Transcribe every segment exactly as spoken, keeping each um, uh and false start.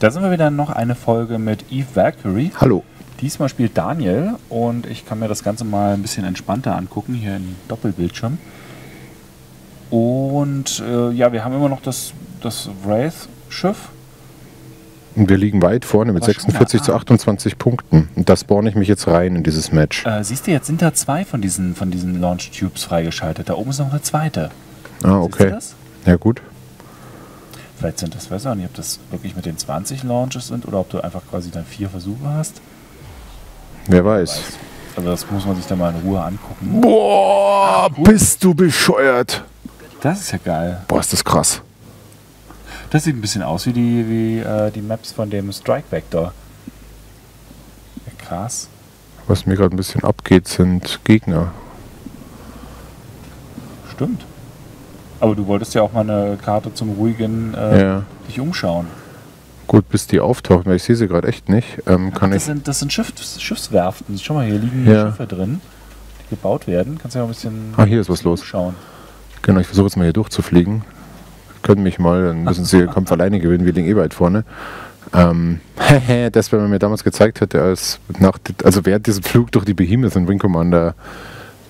Da sind wir wieder, noch eine Folge mit Eve Valkyrie. Hallo. Diesmal spielt Daniel und ich kann mir das Ganze mal ein bisschen entspannter angucken, hier im Doppelbildschirm. Und äh, ja, wir haben immer noch das, das Wraith-Schiff. Wir liegen weit vorne mit sechsundvierzig zu achtundzwanzig Punkten. Und da spawne ich mich jetzt rein in dieses Match. Äh, siehst du, jetzt sind da zwei von diesen, von diesen Launch-Tubes freigeschaltet. Da oben ist noch eine zweite. Ah, okay. Siehst du das? Ja, gut. Vielleicht sind das, weiß ich auch nicht, ob das wirklich mit den zwanzig Launches sind oder ob du einfach quasi dann vier Versuche hast. Wer weiß. weiß. Also das muss man sich dann mal in Ruhe angucken. Boah, ah, bist du bescheuert. Das ist ja geil. Boah, ist das krass. Das sieht ein bisschen aus wie die, wie, äh, die Maps von dem Strike Vector. Ja, krass. Was mir gerade ein bisschen abgeht, sind Gegner. Stimmt. Aber du wolltest ja auch mal eine Karte zum ruhigen äh, ja. dich umschauen. Gut, bis die auftauchen, weil ich sehe sie gerade echt nicht. Ähm, kann Ach, das, ich sind, das sind Schiffs, Schiffswerften. Schau mal, hier liegen ja. hier Schiffe drin, die gebaut werden. Kannst ja mal ein bisschen Ah, hier ist was los. Umschauen. Genau, ich versuche jetzt mal hier durchzufliegen. Können mich mal, dann müssen sie den Kampf alleine gewinnen, wir liegen eh weit vorne. Ähm, das, wenn man mir damals gezeigt hätte, als nach, also während diesem Flug durch die Behemoth in Wing Commander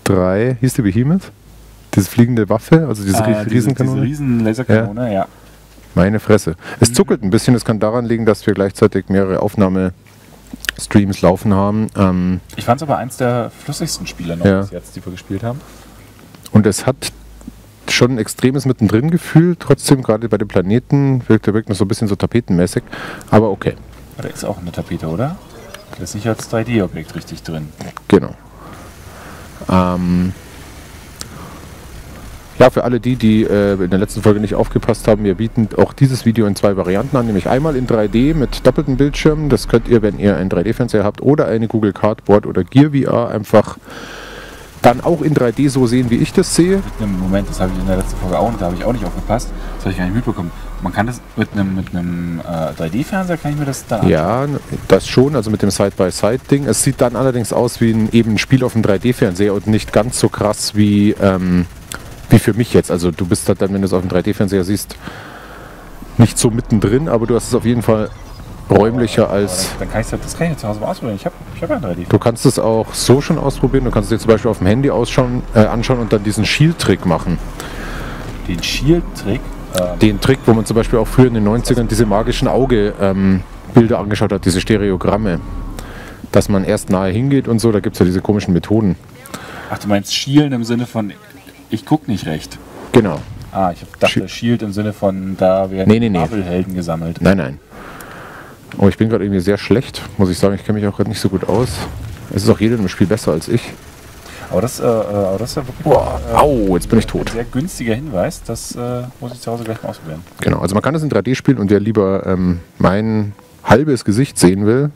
drei, hieß die Behemoth? Diese fliegende Waffe, also diese äh, Riesenkanone? Diese Riesenlaserkanone, ja. ja. Meine Fresse. Es zuckelt ein bisschen, es kann daran liegen, dass wir gleichzeitig mehrere Aufnahme-Streams laufen haben. Ähm, ich fand es aber eins der flüssigsten Spiele noch ja. bis jetzt, die wir gespielt haben. Und es hat schon ein extremes Mittendrin-Gefühl, trotzdem gerade bei den Planeten wirkt er wirklich so ein bisschen so tapetenmäßig, aber okay. Da ist auch eine Tapete, oder? Das ist nicht als drei D-Objekt richtig drin. Genau. Ähm Ja, für alle die, die äh, in der letzten Folge nicht aufgepasst haben, wir bieten auch dieses Video in zwei Varianten an, nämlich einmal in drei D mit doppelten Bildschirmen. Das könnt ihr, wenn ihr einen drei D-Fernseher habt oder eine Google Cardboard oder Gear V R, einfach dann auch in drei D so sehen, wie ich das sehe. Moment, das habe ich in der letzten Folge auch, und da habe ich auch nicht aufgepasst, das habe ich gar nicht mitbekommen. Man kann das mit einem mit einem äh, drei D-Fernseher, kann ich mir das da Ja, das schon, also mit dem Side-by-Side-Ding. Es sieht dann allerdings aus wie ein, eben ein Spiel auf dem drei D-Fernseher und nicht ganz so krass wie... Ähm, Wie für mich jetzt, also du bist halt dann, wenn du es auf dem drei D-Fernseher siehst, nicht so mittendrin, aber du hast es auf jeden Fall räumlicher aber, aber als... Dann kann ich das, das kann ich jetzt zu Hause mal ausprobieren, ich habe ich hab ja einen drei D-Fernseher. Du kannst es auch so schon ausprobieren, du kannst es dir zum Beispiel auf dem Handy ausschauen, äh, anschauen und dann diesen Shield-Trick machen. Den Shield-Trick? Ähm den Trick, wo man zum Beispiel auch früher in den neunzigern diese magischen Auge-Bilder ähm, angeschaut hat, diese Stereogramme. Dass man erst nahe hingeht und so, da gibt es ja diese komischen Methoden. Ach, du meinst Schielen im Sinne von... Ich gucke nicht recht. Genau. Ah, ich dachte Shield im Sinne von, da werden nee, nee, Marvel-Helden nee. gesammelt. Nein, nein. Oh, ich bin gerade irgendwie sehr schlecht, muss ich sagen. Ich kenne mich auch gerade nicht so gut aus. Es ist auch jeder im Spiel besser als ich. Aber das, äh, aber das ist ja wirklich... Boah, äh, au, jetzt bin ich tot. Ein sehr günstiger Hinweis, das äh, muss ich zu Hause gleich mal ausprobieren. Genau, also man kann das in drei D spielen und wer lieber ähm, mein halbes Gesicht sehen will,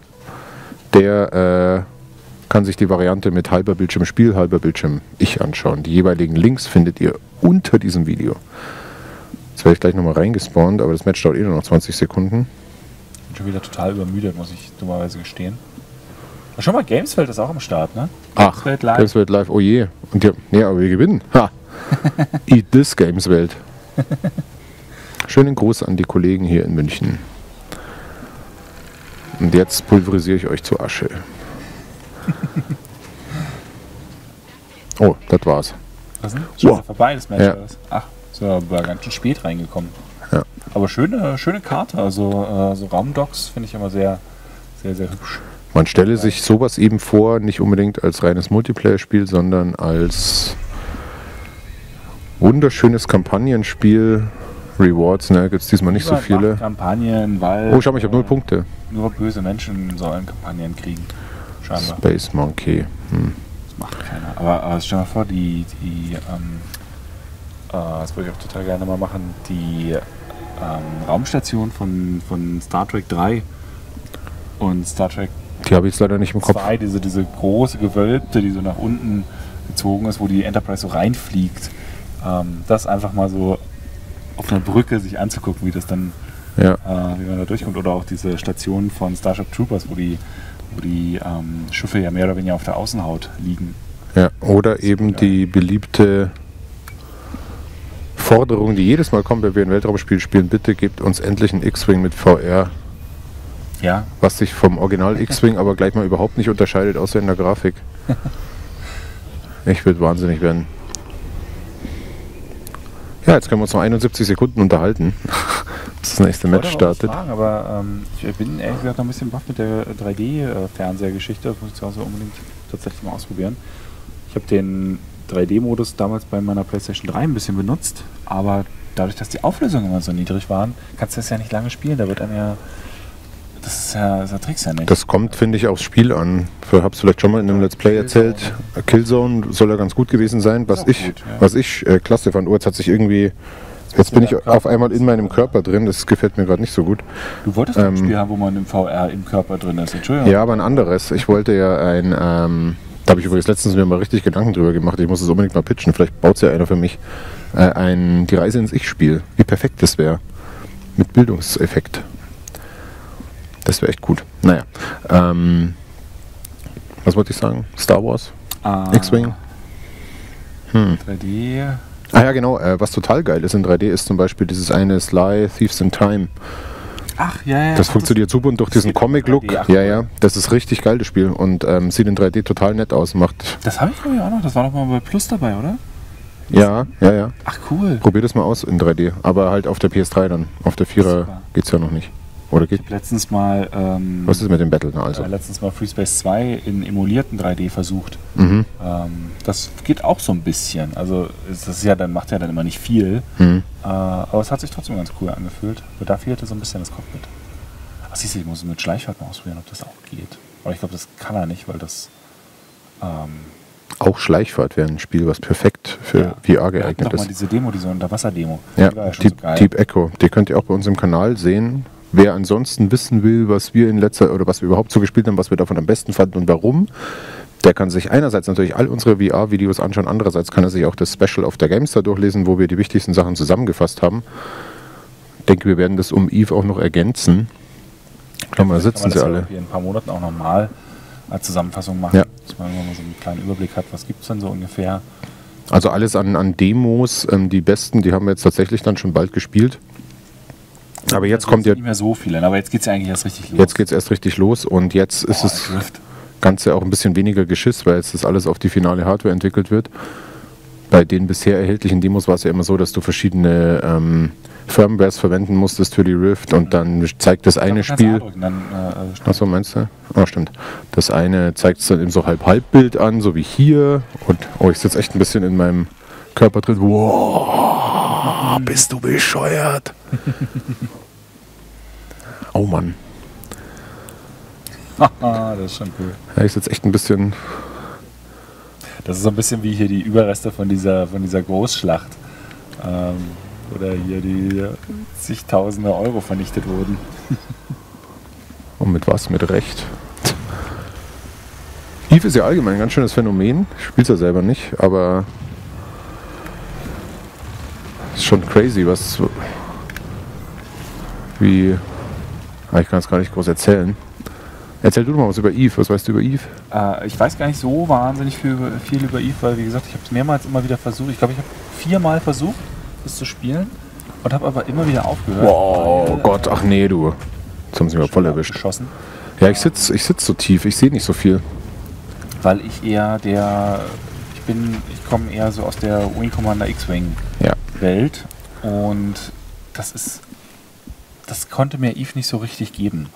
der... Äh, kann sich die Variante mit halber Bildschirm Spiel, halber Bildschirm ich anschauen. Die jeweiligen Links findet ihr unter diesem Video. Jetzt werde ich gleich nochmal reingespawnt, aber das Match dauert eh nur noch zwanzig Sekunden. Ich bin schon wieder total übermüdet, muss ich dummerweise gestehen. Aber schon mal, Gameswelt ist auch am Start, ne? Ach, Gameswelt Live, Gameswelt Live oh je. Und ja, nee, aber wir gewinnen. Ha! Eat this, Gameswelt. Schönen Gruß an die Kollegen hier in München. Und jetzt pulverisiere ich euch zu Asche. Oh, das war's. Was denn? Schon wow. vorbei, das Match. Ja. Ach, so aber ganz schön spät reingekommen. Ja. Aber schöne, schöne Karte, also äh, so Raumdocs finde ich immer sehr, sehr, sehr hübsch. Man stelle sich sowas eben vor, nicht unbedingt als reines Multiplayer-Spiel, sondern als wunderschönes Kampagnenspiel. Rewards, ne, gibt's diesmal nicht so viele. Kampagnen, weil... Oh, schau mal, ich habe null Punkte. Nur böse Menschen sollen Kampagnen kriegen. Scheinbar. Space Monkey. Hm. Das macht keiner. Aber, aber stell dir mal vor, die, die ähm, äh, das würde ich auch total gerne mal machen, die ähm, Raumstation von, von Star Trek drei und Star Trek die habe ich jetzt leider nicht im Kopf. zwei, diese, diese große gewölbte, die so nach unten gezogen ist, wo die Enterprise so reinfliegt. Ähm, das einfach mal so auf einer Brücke sich anzugucken, wie das dann, ja. äh, wie man da durchkommt. Oder auch diese Station von Starship Troopers, wo die wo die ähm, Schiffe ja mehr oder weniger auf der Außenhaut liegen. Ja, oder eben ja. die beliebte Forderung, die jedes Mal kommt, wenn wir ein Weltraumspiel spielen, bitte gebt uns endlich einen X-Wing mit V R. ja. Was sich vom Original X-Wing aber gleich mal überhaupt nicht unterscheidet, außer in der Grafik. Ich würde wahnsinnig werden. Ja, jetzt können wir uns noch einundsiebzig Sekunden unterhalten, bis das nächste Match startet. Fragen, aber ähm, ich bin ehrlich gesagt noch ein bisschen baff mit der drei D-Fernseher-Geschichte. Das muss ich zu Hause unbedingt tatsächlich mal ausprobieren. Ich habe den drei D-Modus damals bei meiner PlayStation drei ein bisschen benutzt, aber dadurch, dass die Auflösungen immer so niedrig waren, kannst du das ja nicht lange spielen. Da wird einem ja. Das ist ja, das erträgst du ja nicht. Das kommt, finde ich, aufs Spiel an. Ich habe es vielleicht schon mal in einem Let's Play erzählt. Killzone soll ja ganz gut gewesen sein. Was ich, gut, ja. was ich äh, klasse fand, oh, jetzt hat sich irgendwie. Jetzt bin ich auf einmal in meinem Körper drin, das gefällt mir gerade nicht so gut. Du wolltest ähm, ein Spiel haben, wo man im V R im Körper drin ist, Entschuldigung. Ja, aber ein anderes. Ich wollte ja ein. Ähm, da habe ich übrigens letztens mir mal richtig Gedanken drüber gemacht. Ich muss es unbedingt mal pitchen. Vielleicht baut es ja einer für mich. Äh, ein Die Reise ins Ich-Spiel. Wie perfekt das wäre. Mit Bildungseffekt. Das wäre echt gut. Naja. Ähm, was wollte ich sagen? Star Wars? Ah, X-Wing? Hm. drei D? Ah ja, genau. Äh, was total geil ist in drei D ist zum Beispiel dieses eine Sly Thieves in Time. Ach ja, ja. Das funktioniert das super und durch diesen Comic-Look. Ja, ja. Das ist richtig geil, das Spiel. Und ähm, sieht in drei D total nett aus. Macht das habe ich glaube ich auch noch. Das war doch mal bei Plus dabei, oder? Was? Ja, ja, ja. Ach cool. Probier das mal aus in drei D. Aber halt auf der P S drei dann. Auf der vierer geht es ja noch nicht. Oder geht? Ich habe letztens mal. Ähm, Was ist mit dem Battle? Also? Äh, letztens mal FreeSpace zwei in emulierten drei D versucht. Mhm. Ähm, das geht auch so ein bisschen. Also, das ist ja dann, macht ja dann immer nicht viel. Mhm. Äh, aber es hat sich trotzdem ganz cool angefühlt. Aber da fehlte so ein bisschen das Cockpit. Ach, siehst du, ich muss mit Schleichfahrt mal ausprobieren, ob das auch geht. Aber ich glaube, das kann er nicht, weil das. Ähm, Auch Schleichfahrt wäre ein Spiel, was perfekt für ja. V R geeignet ist. Doch mal diese Demo, diese Unterwasserdemo. Ja, die war ja schon Deep, so geil. Deep Echo. Die könnt ihr auch bei uns im Kanal sehen. Wer ansonsten wissen will, was wir in letzter oder was wir überhaupt so gespielt haben, was wir davon am besten fanden und warum, der kann sich einerseits natürlich all unsere V R-Videos anschauen, andererseits kann er sich auch das Special auf der GameStar durchlesen, wo wir die wichtigsten Sachen zusammengefasst haben. Ich denke, wir werden das um Eve auch noch ergänzen. Ich glaube, ja, da sitzen sie alle. In ein paar Monaten auch nochmal als Zusammenfassung machen, ja. Dass man mal so einen kleinen Überblick hat, was gibt es denn so ungefähr. Also alles an, an Demos, ähm, die besten, die haben wir jetzt tatsächlich dann schon bald gespielt. Aber jetzt also kommt ja nicht mehr so viel, aber jetzt geht es ja eigentlich erst richtig los. Jetzt geht es erst richtig los und jetzt ist oh, das Ganze auch ein bisschen weniger Geschiss, weil jetzt das alles auf die finale Hardware entwickelt wird. Bei den bisher erhältlichen Demos war es ja immer so, dass du verschiedene ähm, Firmwares verwenden musstest für die Rift und dann zeigt das eine Spiel. Äh, Achso, meinst du? Oh, stimmt. Das eine zeigt es dann eben so halb-halb-Bild an, so wie hier. Und oh, ich sitze echt ein bisschen in meinem Körper drin. Wow, bist du bescheuert? Oh Mann. Das ist schon cool. Ja, ich sitze echt ein bisschen. Das ist so ein bisschen wie hier die Überreste von dieser, von dieser Großschlacht. Ähm, oder hier die zigtausende Euro vernichtet wurden. Und mit was? Mit Recht. Eve ist ja allgemein ein ganz schönes Phänomen. Ich spiele es ja selber nicht, aber. Ist schon crazy, was. Wie. Ah, ich kann es gar nicht groß erzählen. Erzähl du mal was über Eve. Was weißt du über Eve? Äh, ich weiß gar nicht so wahnsinnig viel, viel über Eve, weil, wie gesagt, ich habe es mehrmals immer wieder versucht. Ich glaube, ich habe viermal versucht, das zu spielen und habe aber immer wieder aufgehört. Wow, weil, Gott, ach nee, du. Jetzt haben sie mich voll erwischt. Geschossen. Ja, ich sitze ich sitz so tief, ich sehe nicht so viel. Weil ich eher der. Ich bin. Ich komme eher so aus der Wing Commander X-Wing ja. Welt und das ist. Das konnte mir Eve nicht so richtig geben.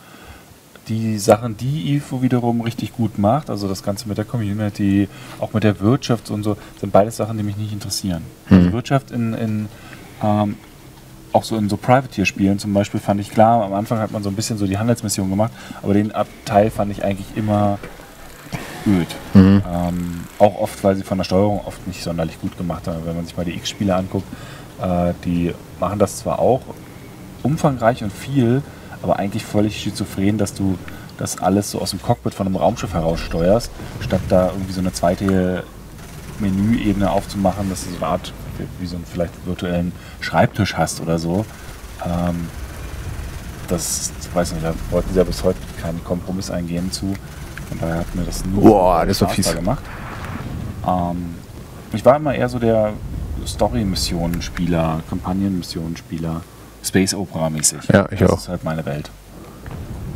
Die Sachen, die Eve wiederum richtig gut macht, also das Ganze mit der Community, auch mit der Wirtschaft und so, sind beides Sachen, die mich nicht interessieren. Hm. Also Wirtschaft in, in ähm, auch so in so Privateer-Spielen zum Beispiel fand ich klar, am Anfang hat man so ein bisschen so die Handelsmission gemacht, aber den Abteil fand ich eigentlich immer öd. Hm. Ähm, auch oft, weil sie von der Steuerung oft nicht sonderlich gut gemacht haben. Wenn man sich mal die X-Spiele anguckt, äh, die machen das zwar auch umfangreich und viel, aber eigentlich völlig schizophren, dass du das alles so aus dem Cockpit von einem Raumschiff heraus steuerst, statt da irgendwie so eine zweite Menüebene aufzumachen, dass du so eine Art, wie so einen vielleicht virtuellen Schreibtisch hast oder so. Ähm, das, ich weiß nicht, da wollten sie ja bis heute keinen Kompromiss eingehen zu. Von daher hat mir das nur Boah, das war fies. gemacht. Ähm, ich war immer eher so der Story-Missionen-Spieler, Kampagnen-Missionen-Spieler. Space Opera mäßig. Ja, ich das auch. Das ist halt meine Welt.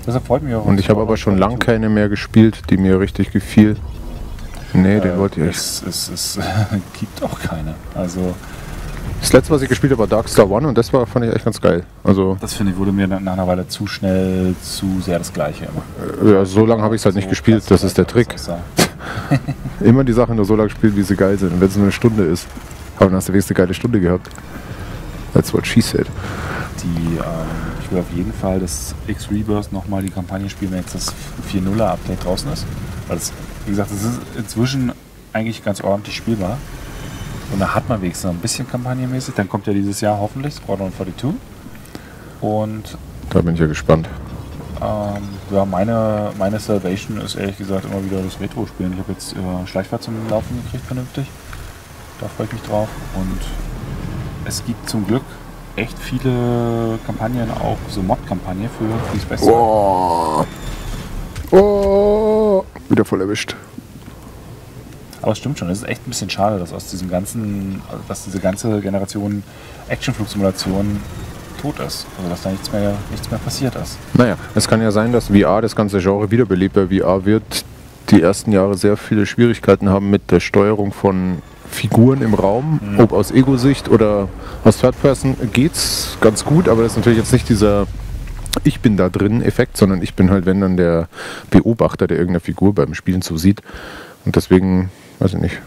Das erfreut mich auch. Und ich habe aber schon lange keine mehr gespielt, die mir richtig gefiel. Nee, äh, den wollte ich nicht. Es, es, es gibt auch keine. Also das letzte, was ich gespielt habe, war Dark Star One und das war, fand ich echt ganz geil. Also das finde ich, wurde mir nach einer Weile zu schnell, zu sehr das Gleiche immer. Ja, so lange habe ich es halt so nicht gespielt, das ist der Trick. Immer die Sachen nur so lange spielen, wie sie geil sind. Und wenn es nur eine Stunde ist, aber dann hast du wenigstens eine geile Stunde gehabt. That's what she said. Die, ähm, ich will auf jeden Fall das X-Rebirth nochmal die Kampagne spielen, wenn jetzt das vier null Update draußen ist. Weil das, wie gesagt, es ist inzwischen eigentlich ganz ordentlich spielbar. Und da hat man wenigstens noch ein bisschen kampagnenmäßig. Dann kommt ja dieses Jahr hoffentlich Squadron zweiundvierzig. Und da bin ich ja gespannt. Ähm, ja, meine, meine Salvation ist ehrlich gesagt immer wieder das Retro-Spielen. Ich habe jetzt äh, Schleichfahrt zum Laufen gekriegt, vernünftig. Da freue ich mich drauf. Und es gibt zum Glück echt viele Kampagnen, auch so Mod-Kampagne für FreeSpace zwei. Oh. Oh. Wieder voll erwischt. Aber es stimmt schon, es ist echt ein bisschen schade, dass aus diesem ganzen, dass diese ganze Generation Actionflugsimulation tot ist. Also dass da nichts mehr, nichts mehr passiert ist. Naja, es kann ja sein, dass V R, das ganze Genre wiederbelebt. Bei V R wird die ersten Jahre sehr viele Schwierigkeiten haben mit der Steuerung von Figuren im Raum, mhm. ob aus Ego-Sicht oder aus Third Person geht's ganz gut, aber das ist natürlich jetzt nicht dieser Ich bin da drin Effekt, sondern ich bin halt, wenn dann der Beobachter, der irgendeiner Figur beim Spielen zusieht. Und deswegen, weiß ich nicht,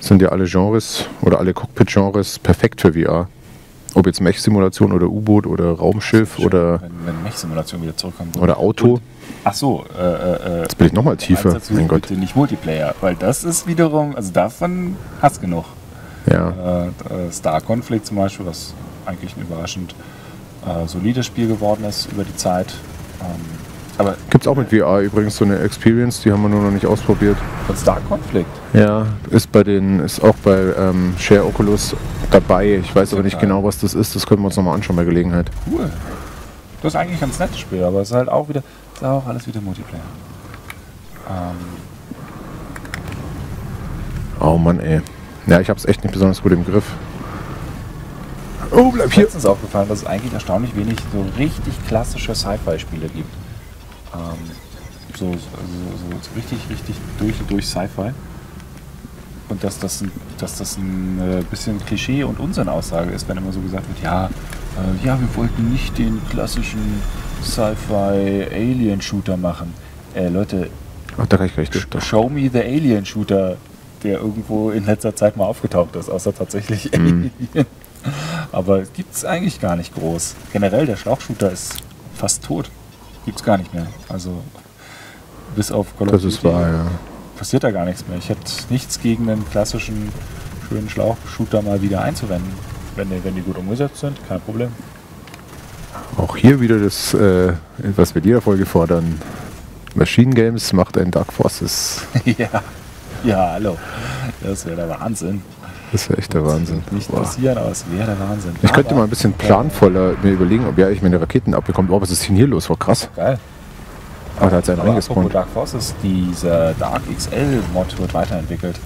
sind ja alle Genres oder alle Cockpit-Genres perfekt für V R. Ob jetzt Mech-Simulation oder U-Boot oder Raumschiff oder. Wenn, wenn Mech-Simulation wieder zurückkommt. Oder Auto. Ach so, äh, äh, jetzt bin ich nochmal tiefer. Mein Gott. Bitte nicht Multiplayer, weil das ist wiederum, also davon hast genug. Ja. Äh, Star Conflict zum Beispiel, was eigentlich ein überraschend äh, solides Spiel geworden ist über die Zeit. Ähm, Aber gibt's auch mit V R übrigens so eine Experience, die haben wir nur noch nicht ausprobiert. Von Star Conflict? Ja, ist bei den, ist auch bei ähm, Share Oculus dabei. Ich weiß aber nicht genau, was das ist. Das können wir uns nochmal anschauen bei Gelegenheit. Cool. Das ist eigentlich ein ganz nettes Spiel, aber es ist halt auch wieder, ist auch alles wieder Multiplayer. Ähm. Oh Mann, ey. Ja, ich hab's echt nicht besonders gut im Griff. Oh, bleib hier. Mir ist letztens aufgefallen, dass es eigentlich erstaunlich wenig so richtig klassische Sci-Fi-Spiele gibt. So, so, so, so richtig, richtig durch und durch Sci-Fi. Und dass das, ein, dass das ein bisschen Klischee und Unsinn-Aussage ist, wenn immer so gesagt wird, ja, äh, ja, wir wollten nicht den klassischen Sci-Fi-Alien-Shooter machen. Äh, Leute, ach, da kann ich recht, da. Show me the Alien-Shooter, der irgendwo in letzter Zeit mal aufgetaucht ist, außer tatsächlich Alien. Mm. Aber gibt es eigentlich gar nicht groß. Generell, der Schlauchshooter ist fast tot. Gibt's gar nicht mehr. Also bis auf Call of Duty ja. passiert da gar nichts mehr. Ich hätte nichts gegen den klassischen schönen Schlauchshooter mal wieder einzuwenden. Wenn die, wenn die gut umgesetzt sind, kein Problem. Auch hier wieder das, äh, was wir in jeder Folge fordern. Machine Games macht ein Dark Forces. ja. ja, hallo. Das wäre der Wahnsinn. Das wäre echt der Wahnsinn. Nicht passieren, aber es wäre der Wahnsinn. Ich könnte mal ein bisschen planvoller mir überlegen, ob ja ich meine Raketen abbekomme. Oh, was ist denn hier los? War krass. Geil. Aber da hat es einen reingespawnt. Dark Forces, dieser Dark X L Mod wird weiterentwickelt.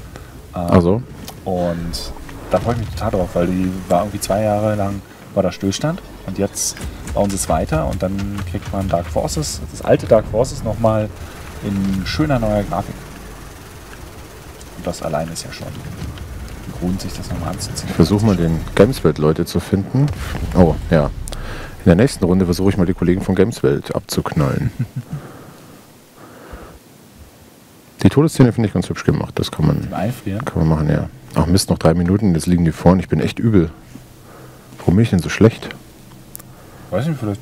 Also. Und da freue ich mich total drauf, weil die war irgendwie zwei Jahre lang war da Stillstand und jetzt bauen sie es weiter und dann kriegt man Dark Forces, das alte Dark Forces nochmal in schöner neuer Grafik. Und das allein ist ja schon Grund, sich das nochmal anzuziehen. Ich versuche mal den Gameswelt Leute zu finden. Oh, ja. In der nächsten Runde versuche ich mal die Kollegen von Gameswelt abzuknallen. Die Todesszene finde ich ganz hübsch gemacht. Das kann man, kann man machen, ja. Ach Mist, noch drei Minuten, jetzt liegen die vorne. Ich bin echt übel. Warum bin ich denn so schlecht? Weiß nicht, vielleicht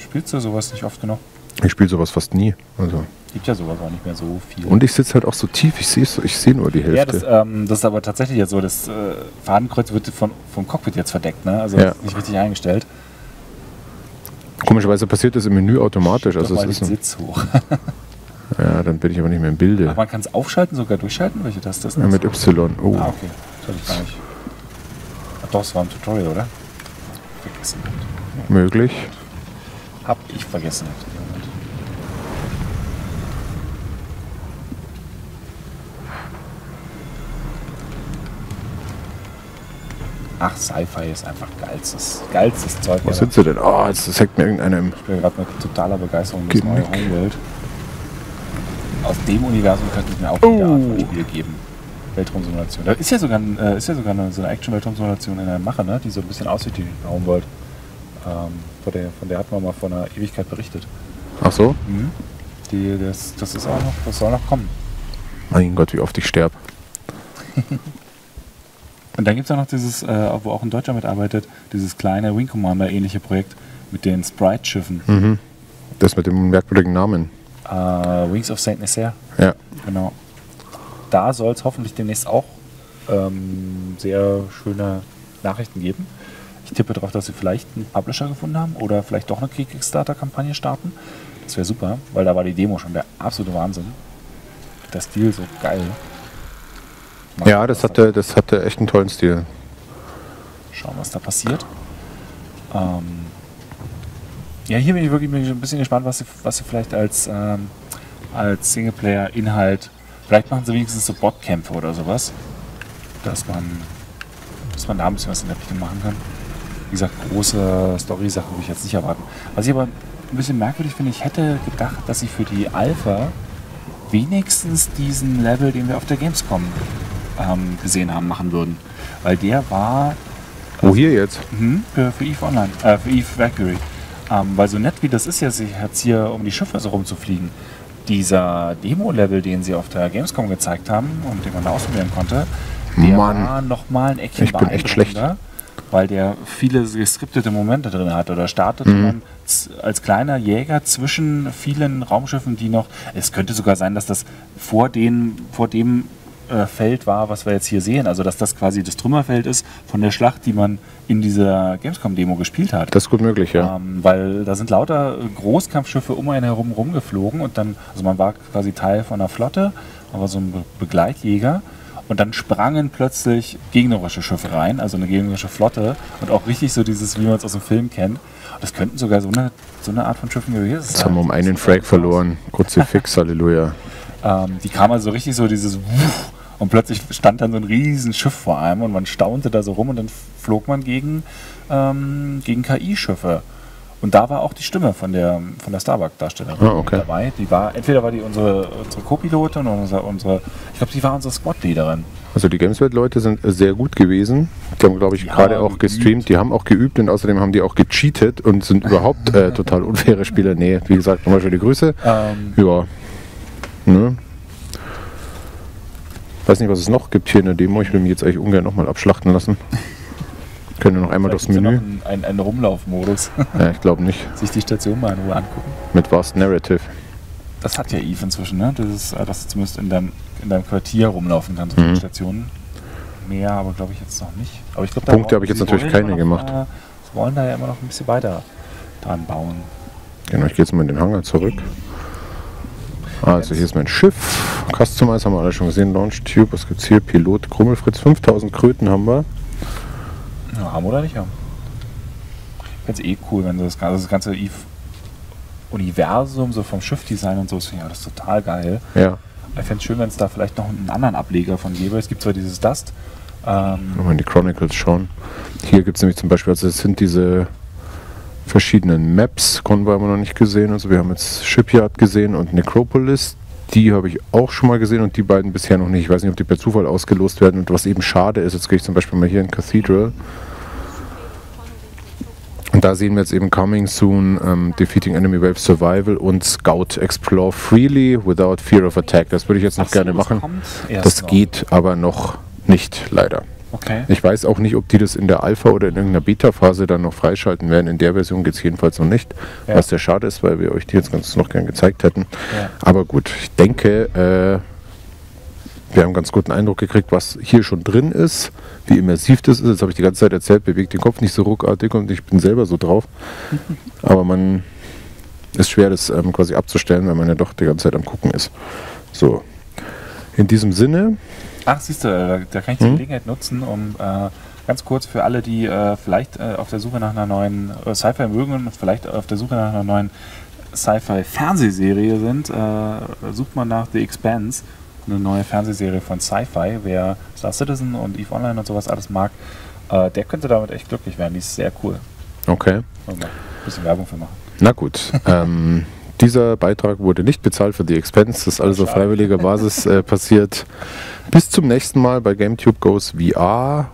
spielst du sowas nicht oft genug. Ich spiele sowas fast nie. Also. Gibt ja sowas auch nicht mehr so viel. Und ich sitze halt auch so tief, ich sehe ich seh nur die Hälfte. Ja, das, ähm, das ist aber tatsächlich jetzt so, das äh, Fadenkreuz wird von, vom Cockpit jetzt verdeckt, ne? Also ja. Nicht richtig eingestellt. Komischerweise passiert das im Menü automatisch. Stimmt, also es ist ein Sitz hoch. Ja, dann bin ich aber nicht mehr im Bilde. Aber man kann es aufschalten, sogar durchschalten, welche Taste ist das? Ja, mit Y. Oh. Ah, okay. Das hatte ich gar nicht. Ach doch, das war ein Tutorial, oder? Vergessen. Möglich. Hab ich vergessen. Ach, Sci-Fi ist einfach geilstes, geilstes Zeug. Was sind sie denn? Oh, jetzt hackt mir irgendeinem. Ich bin gerade mit totaler Begeisterung das neue Homeworld. Aus dem Universum könnte ich mir auch wieder Art von Spiel geben. Weltraumsimulation. Da ist ja sogar, äh, ist ja sogar eine, so eine Action-Weltraumsimulation in der Mache, ne? Die so ein bisschen aussieht wie Homeworld. Ähm, von, der, von der hat man mal vor einer Ewigkeit berichtet. Ach so? Mhm. Die, das, das ist auch noch, das soll noch kommen. Mein Gott, wie oft ich sterbe. Und dann gibt es auch noch dieses, äh, wo auch ein Deutscher mitarbeitet, dieses kleine Wing Commander ähnliche Projekt mit den Sprite-Schiffen. Mhm. Das mit dem merkwürdigen Namen. Äh, Wings of Saint Nacer. Ja. Genau. Da soll es hoffentlich demnächst auch ähm, sehr schöne Nachrichten geben. Ich tippe darauf, dass sie vielleicht einen Publisher gefunden haben oder vielleicht doch eine Kickstarter-Kampagne starten. Das wäre super, weil da war die Demo schon der absolute Wahnsinn. Der Stil so geil. Macht ja, das hatte, das hatte echt einen tollen Stil. Schauen, was da passiert. Ähm ja, hier bin ich wirklich ein bisschen gespannt, was sie, was sie vielleicht als, ähm, als Singleplayer-Inhalt. Vielleicht machen sie wenigstens so Botkämpfe oder sowas. Dass man, dass man da ein bisschen was in der Richtung machen kann. Wie gesagt, große Story-Sachen würde ich jetzt nicht erwarten. Was ich aber ein bisschen merkwürdig finde, ich hätte gedacht, dass sie für die Alpha wenigstens diesen Level, den wir auf der Gamescom ähm, gesehen haben, machen würden. Weil der war... Wo, hier jetzt? Mh, für, für Eve Online, äh, für Eve Valkyrie. Ähm, weil so nett wie das ist, jetzt hier um die Schiffe so rumzufliegen, dieser Demo-Level, den sie auf der Gamescom gezeigt haben und den man da ausprobieren konnte, der Mann. war nochmal ein Eckchen beeindruckender, weil der viele geskriptete Momente drin hat. Oder startet mhm. man als kleiner Jäger zwischen vielen Raumschiffen, die noch... Es könnte sogar sein, dass das vor, den, vor dem äh, Feld war, was wir jetzt hier sehen. Also dass das quasi das Trümmerfeld ist von der Schlacht, die man in dieser Gamescom-Demo gespielt hat. Das ist gut möglich, ja. Ähm, weil da sind lauter Großkampfschiffe um einen herum rumgeflogen und dann... Also man war quasi Teil von einer Flotte, aber so ein Be- Begleitjäger. Und dann sprangen plötzlich gegnerische Schiffe rein, also eine gegnerische Flotte. Und auch richtig so dieses, wie man es aus dem Film kennt. Das könnten sogar so eine, so eine Art von Schiffen gewesen sein. Jetzt haben wir um einen Frag verloren. Kruzifix, Halleluja. Ähm, die kam also richtig so dieses Wuff. Und plötzlich stand dann so ein riesen Schiff vor einem. Und man staunte da so rum und dann flog man gegen, ähm, gegen K I-Schiffe. Und da war auch die Stimme von der, von der Starbuck-Darstellerin oh, okay. dabei. Die war, entweder war die unsere, unsere Co-Pilotin oder unsere, unsere, ich glaube, die war unsere Squad-Leaderin. Also die Gameswelt-Leute sind sehr gut gewesen. Die haben, glaube ich, gerade auch gestreamt. Die haben auch geübt und außerdem haben die auch gecheatet und sind überhaupt äh, total unfaire Spieler. Nee, wie gesagt, nochmal schöne Grüße. Ähm ja. Ne? Weiß nicht, was es noch gibt hier in der Demo. Ich will mich jetzt eigentlich ungern nochmal abschlachten lassen. Können wir noch einmal durchs Menü? Ja, noch ein, ein Rumlaufmodus. Ja, ich glaube nicht. Sich die Station mal in Ruhe angucken. Mit Vast Narrative. Das hat ja Eve inzwischen, ne? Das ist, dass du zumindest in deinem, in deinem Quartier rumlaufen kannst, so mhm. Stationen. Mehr, aber glaube ich jetzt noch nicht. Aber ich glaub, da Punkte habe ich jetzt natürlich keine noch, gemacht. Äh, sie wollen da ja immer noch ein bisschen weiter dran bauen. Genau, ich gehe jetzt mal in den Hangar zurück. Also hier ist mein Schiff. Customize haben wir alle schon gesehen. Launch Tube, was gibt's hier? Pilot, Krummelfritz, fünftausend Kröten haben wir. Ja, haben oder nicht haben. Ich finde es eh cool, wenn das, also das ganze Eve-Universum so vom Schiffdesign und so ist, ja, das ist total geil. Ja. Ich fände es schön, wenn es da vielleicht noch einen anderen Ableger von gäbe. Es gibt zwar dieses Dust. Ähm Wenn man die Chronicles schauen. Hier gibt es nämlich zum Beispiel, also es sind diese verschiedenen Maps, Konvoi haben wir noch nicht gesehen. Also wir haben jetzt Shipyard gesehen und Necropolis. Die habe ich auch schon mal gesehen und die beiden bisher noch nicht. Ich weiß nicht, ob die per Zufall ausgelost werden und was eben schade ist. Jetzt gehe ich zum Beispiel mal hier in Cathedral. Und da sehen wir jetzt eben Coming Soon, um, Defeating Enemy Wave Survival und Scout Explore Freely Without Fear of Attack. Das würde ich jetzt noch Ach, gerne machen. Das geht aber noch nicht, leider. Okay. Ich weiß auch nicht, ob die das in der Alpha oder in irgendeiner Beta-Phase dann noch freischalten werden. In der Version geht es jedenfalls noch nicht, ja. Was sehr schade ist, weil wir euch die jetzt ganz noch gern gezeigt hätten. Ja. Aber gut, ich denke, äh, wir haben einen ganz guten Eindruck gekriegt, was hier schon drin ist, wie immersiv das ist. Jetzt habe ich die ganze Zeit erzählt, bewegt den Kopf nicht so ruckartig und ich bin selber so drauf. Aber man ist schwer, das ähm, quasi abzustellen, weil man ja doch die ganze Zeit am Gucken ist. So, in diesem Sinne... Ach, siehst du, da, da kann ich die hm? Gelegenheit nutzen, um äh, ganz kurz für alle, die äh, vielleicht äh, auf der Suche nach einer neuen äh, Sci-Fi mögen und vielleicht auf der Suche nach einer neuen Sci-Fi-Fernsehserie sind, äh, sucht man nach The Expanse, eine neue Fernsehserie von Sci-Fi. Wer Star Citizen und Eve Online und sowas alles mag, Äh, der könnte damit echt glücklich werden. Die ist sehr cool. Okay. Mal ein bisschen Werbung für machen. Na gut. ähm, dieser Beitrag wurde nicht bezahlt für The Expanse. Das ist also auf freiwilliger Basis äh, passiert. Bis zum nächsten Mal bei GameTube Goes V R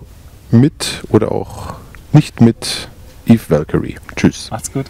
mit oder auch nicht mit Eve Valkyrie. Tschüss. Macht's gut.